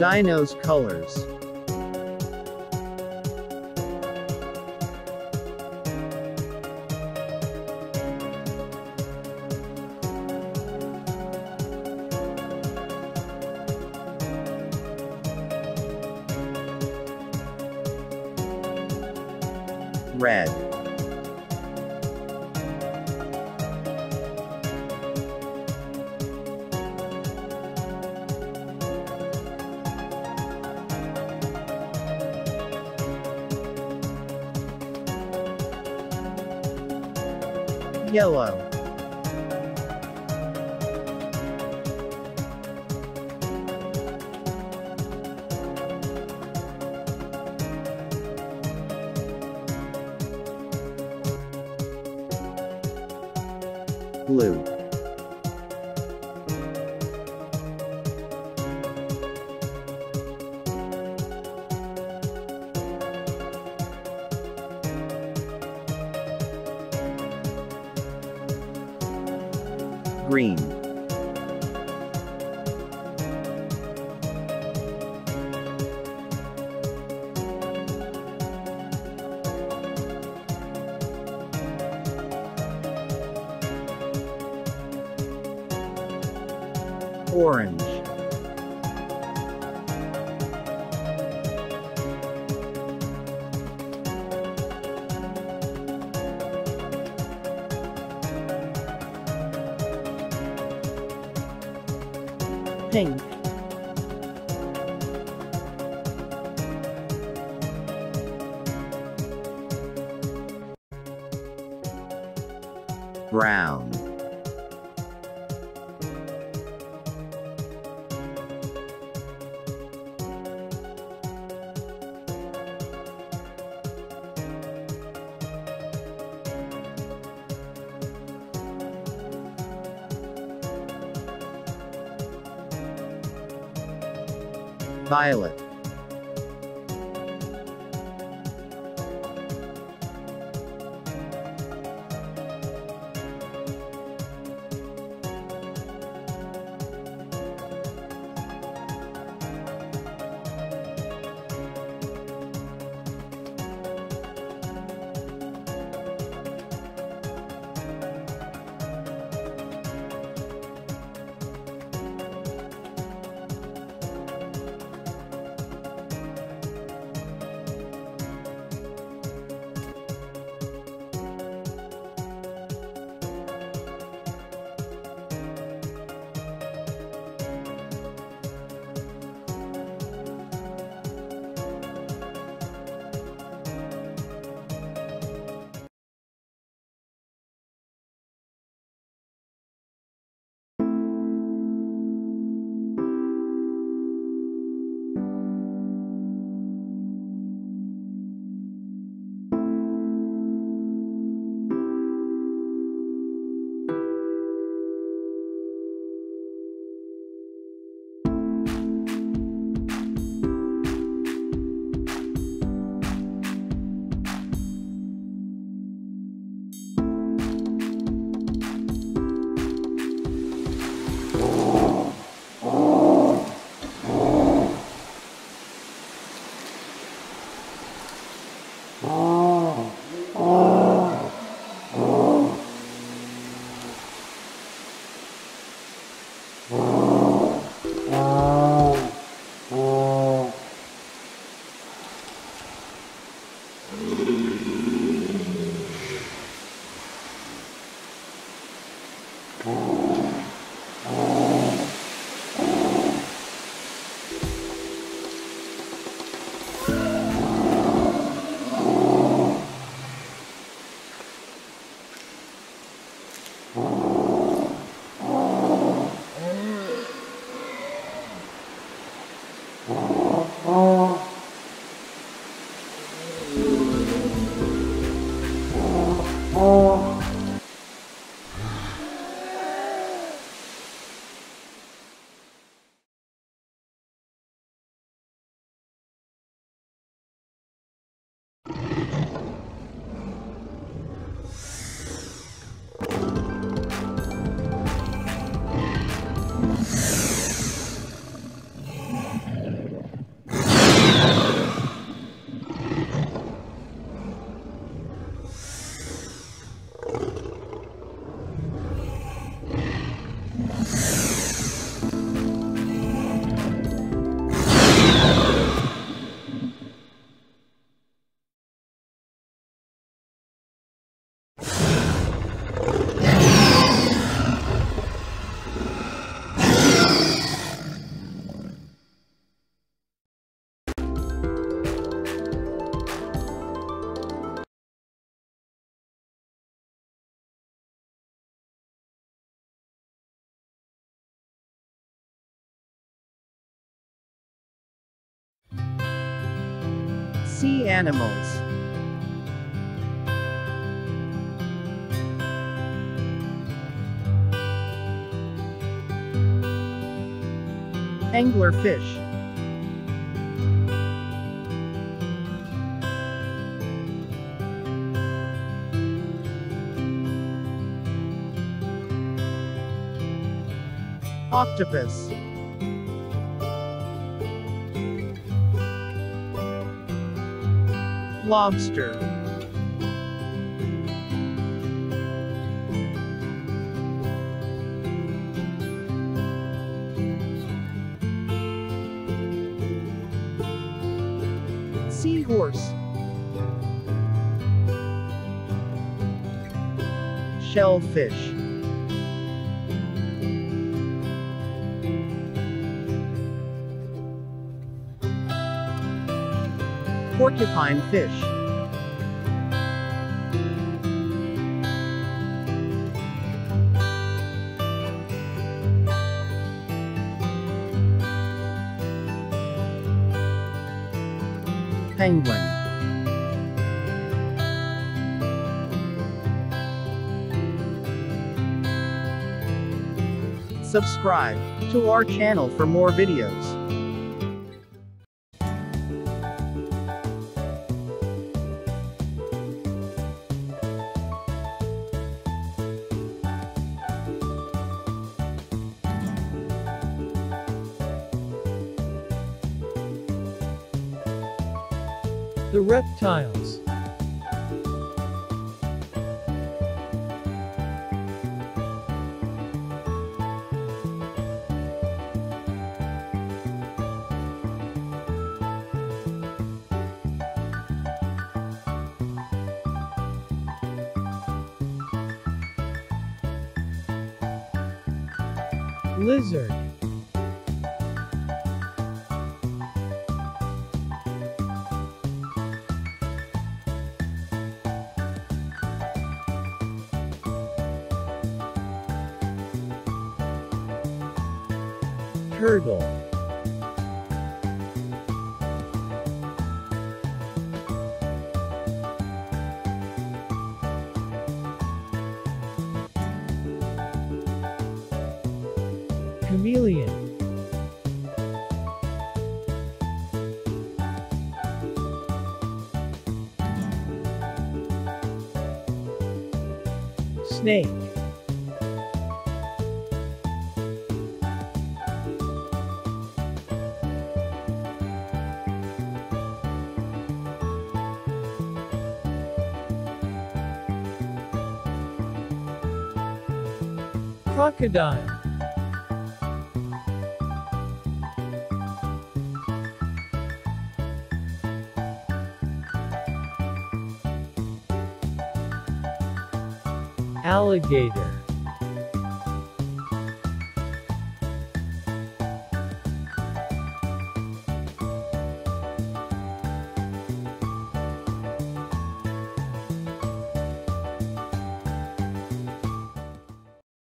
Dino's colors. Red, yellow, blue, green, orange, pink, brown, violet, Sea animals. Anglerfish. Octopus. Lobster. Seahorse. Shellfish. Porcupine fish. Penguin. Subscribe to our channel for more videos. The reptiles. Lizard. Turtle. Chameleon. Snake. Crocodile. Alligator.